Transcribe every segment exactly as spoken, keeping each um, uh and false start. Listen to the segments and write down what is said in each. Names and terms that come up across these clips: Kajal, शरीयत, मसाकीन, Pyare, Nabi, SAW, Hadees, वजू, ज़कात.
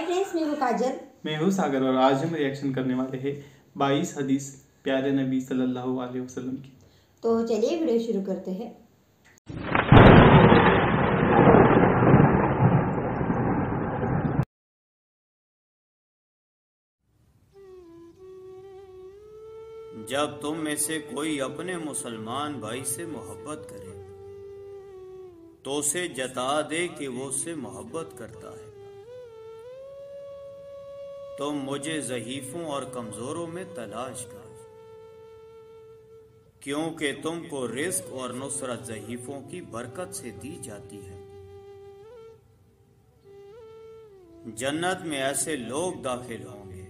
Hi friends, मैं हूँ काजल, मैं हूँ सागर और आज हम रिएक्शन करने वाले हैं बाईस हदीस प्यारे नबी सल्लल्लाहु अलैहि वसल्लम की। तो चलिए वीडियो शुरू करते हैं। जब तुम में से कोई अपने मुसलमान भाई से मोहब्बत करे तो उसे जता दे कि वो उससे मोहब्बत करता है। तुम मुझे ज़हीफ़ों और कमज़ोरों में तलाश करो, क्योंकि तुमको रिस्क और नुसरत ज़हीफ़ों की बरकत से दी जाती है। जन्नत में ऐसे लोग दाखिल होंगे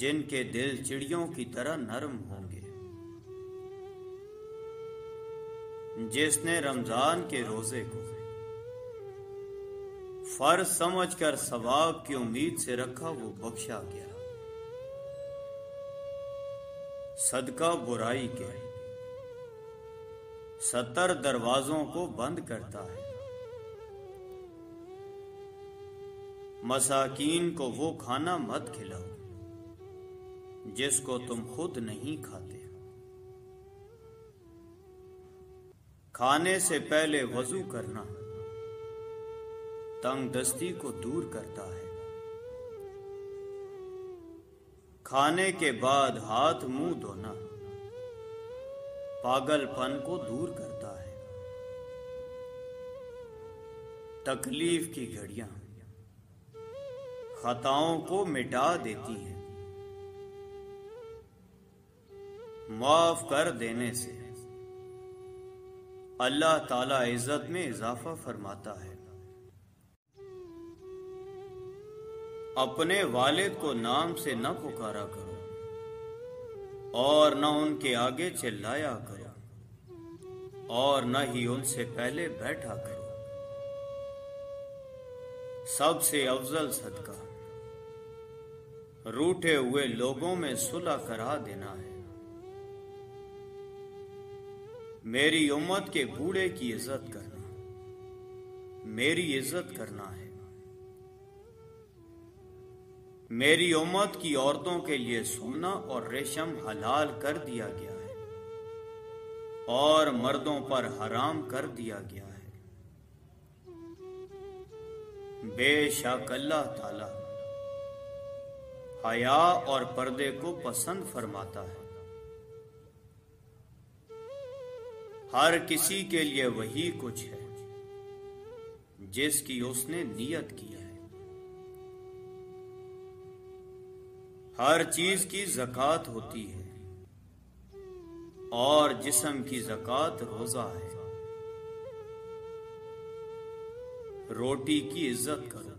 जिनके दिल चिड़ियों की तरह नरम होंगे। जिसने रमजान के रोजे को फर्ज समझकर सवाब की उम्मीद से रखा वो बख्शा गया। सदका बुराई के सत्तर दरवाजों को बंद करता है। मसाकीन को वो खाना मत खिलाओ जिसको तुम खुद नहीं खाते। खाने से पहले वजू करना तंगदस्ती को दूर करता है। खाने के बाद हाथ मुंह धोना पागलपन को दूर करता है। तकलीफ की घड़ियां खताओं को मिटा देती हैं। माफ कर देने से अल्लाह ताला इज्जत में इजाफा फरमाता है। अपने वालिद को नाम से न पुकारा करो और न उनके आगे चिल्लाया करो और न ही उनसे पहले बैठा करो। सबसे अफजल सदका रूठे हुए लोगों में सुलह करा देना है। मेरी उम्मत के बूढ़े की इज्जत करना मेरी इज्जत करना है। मेरी उम्मत की औरतों के लिए सोना और रेशम हलाल कर दिया गया है और मर्दों पर हराम कर दिया गया है। बेशक अल्लाह ताला हया और पर्दे को पसंद फरमाता है। हर किसी के लिए वही कुछ है जिसकी उसने नियत की है। हर चीज की ज़कात होती है और जिस्म की ज़कात रोजा है। रोटी की इज्जत करो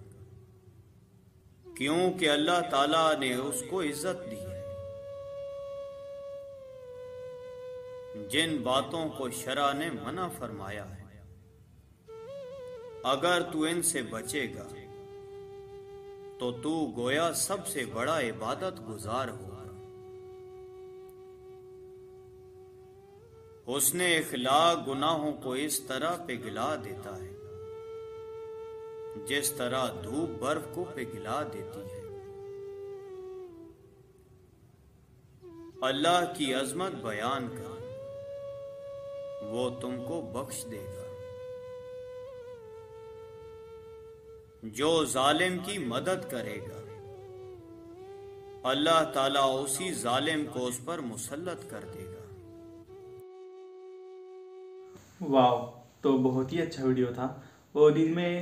क्योंकि अल्लाह ताला ने उसको इज्जत दी है। जिन बातों को शरा ने मना फरमाया है अगर तू इनसे बचेगा तो तू गोया सबसे बड़ा इबादत गुजार होगा। उसने इखलाक गुनाहों को इस तरह पिघला देता है जिस तरह धूप बर्फ को पिघला देती है। अल्लाह की अजमत बयान कर वो तुमको बख्श देगा। जो जालिम की मदद करेगा अल्लाह ताला उसी जालिम को उस पर मुसल्लत कर देगा। वाह, तो बहुत ही अच्छा वीडियो था और इनमें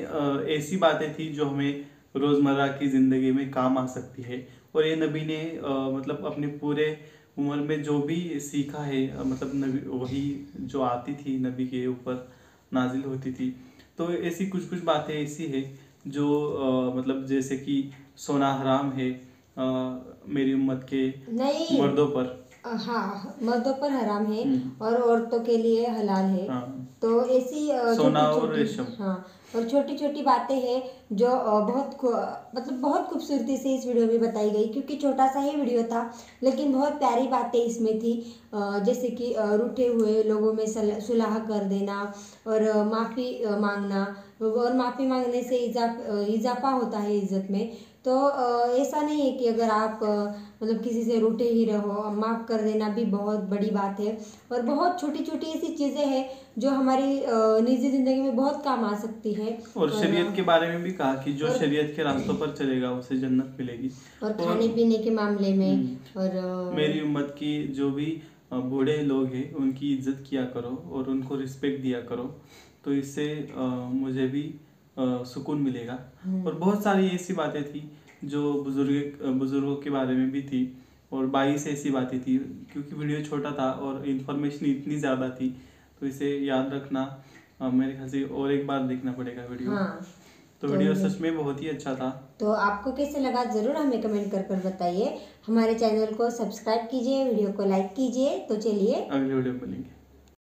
ऐसी बातें थी जो हमें रोज़मर्रा की ज़िंदगी में काम आ सकती है। और ये नबी ने आ, मतलब अपने पूरे उम्र में जो भी सीखा है, मतलब नबी वही जो आती थी नबी के ऊपर नाजिल होती थी। तो ऐसी कुछ कुछ बातें ऐसी है जो आ, मतलब जैसे कि सोना हराम है आ, मेरी उम्मत के मर्दों पर, हाँ मर्दों पर हराम है और औरतों के लिए हलाल है। हाँ। तो ऐसी सोना और रेशम, हाँ और छोटी छोटी बातें हैं जो बहुत मतलब बहुत खूबसूरती से इस वीडियो में बताई गई, क्योंकि छोटा सा ही वीडियो था लेकिन बहुत प्यारी बातें इसमें थी, जैसे कि रूठे हुए लोगों में सुलह कर देना और माफ़ी मांगना, और माफ़ी मांगने से इजाफा होता है इज़्ज़त में। तो ऐसा नहीं है कि अगर आप मतलब किसी से रूठे ही रहो, माफ़ कर देना भी बहुत बड़ी बात है। और बहुत छोटी छोटी ऐसी चीज़ें हैं जो हमारी निजी ज़िंदगी में बहुत काम आ सकती है। और शरीयत के बारे में भी कहा कि जो शरीयत के रास्तों पर चलेगा उसे जन्नत मिलेगी। और खाने पीने के मामले में और मेरी उम्मत की जो भी बूढ़े लोग हैं उनकी इज्जत किया करो और उनको रिस्पेक्ट दिया करो, तो इससे मुझे भी सुकून मिलेगा। और बहुत सारी ऐसी बातें थी जो बुजुर्ग बुजुर्गों के बारे में भी थी, और बाईस ऐसी बातें थी, क्योंकि वीडियो छोटा था और इन्फॉर्मेशन इतनी ज़्यादा थी, तो इसे याद रखना मेरे ख्याल से और एक बार देखना पड़ेगा वीडियो। हाँ। तो, तो वीडियो सच में बहुत ही अच्छा था। तो आपको कैसे लगा ज़रूर हमें कमेंट कर कर बताइए। हमारे चैनल को सब्सक्राइब कीजिए, वीडियो को लाइक कीजिए। तो चलिए अगले वीडियो में मिलेंगे।